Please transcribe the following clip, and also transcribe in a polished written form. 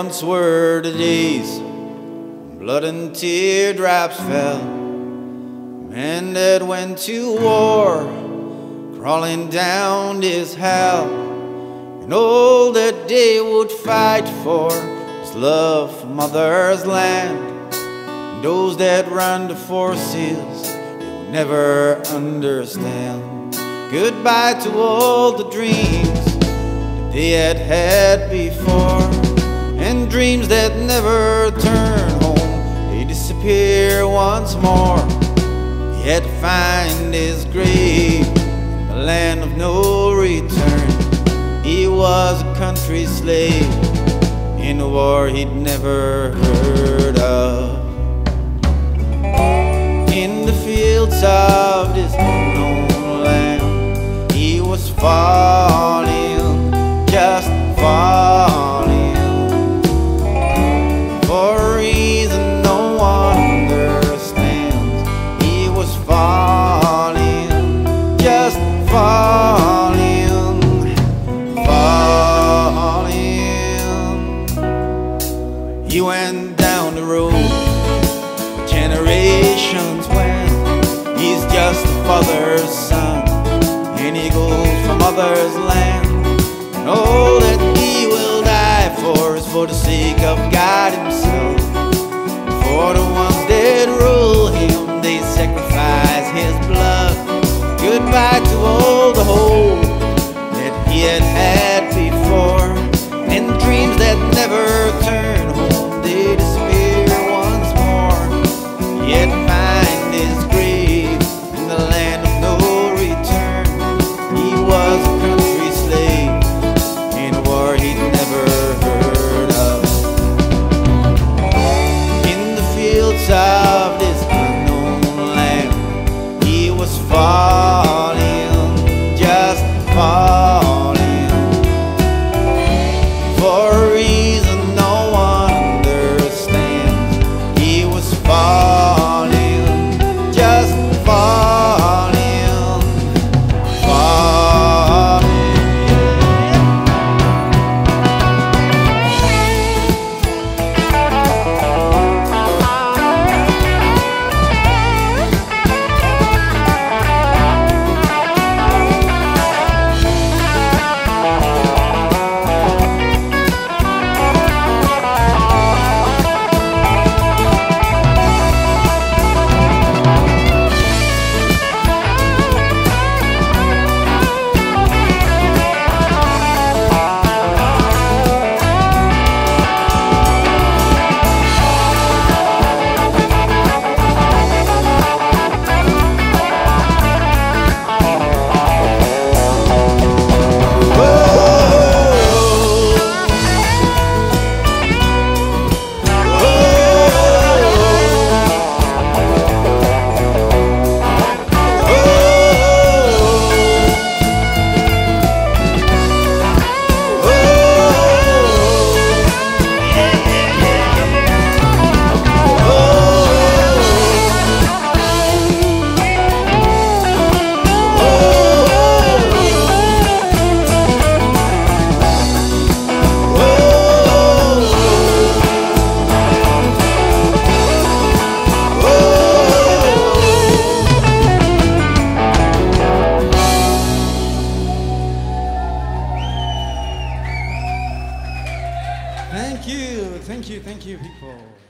once were the days when blood and teardrops fell, men that went to war, crawling down this hell. And all that they would fight for was love for mother's land. And those that ran the forces, they would never understand. Goodbye to all the dreams they had had before, and dreams that never turn home, they disappear once more. He had to find his grave in the land of no return. He was a country slave in a war he'd never heard of. In the fields of this unknown land, he was falling, just falling, for a reason no one understands. He was falling, just falling, falling. He went down the road generations went. He's just a father's son, and he goes from mother's land. And all that he will die for is for the sake of God himself. For the ones that rule him, they sacrifice his blood. Goodbye to all the hope that he had had before, and dreams that never turn home, they disappear once more. Yet find his grave in the land of no return. He was a country slave, he'd never heard of. In the fields of this unknown land, he was falling, just falling, for a reason no one understands. He was falling, just falling, falling. Thank you, people.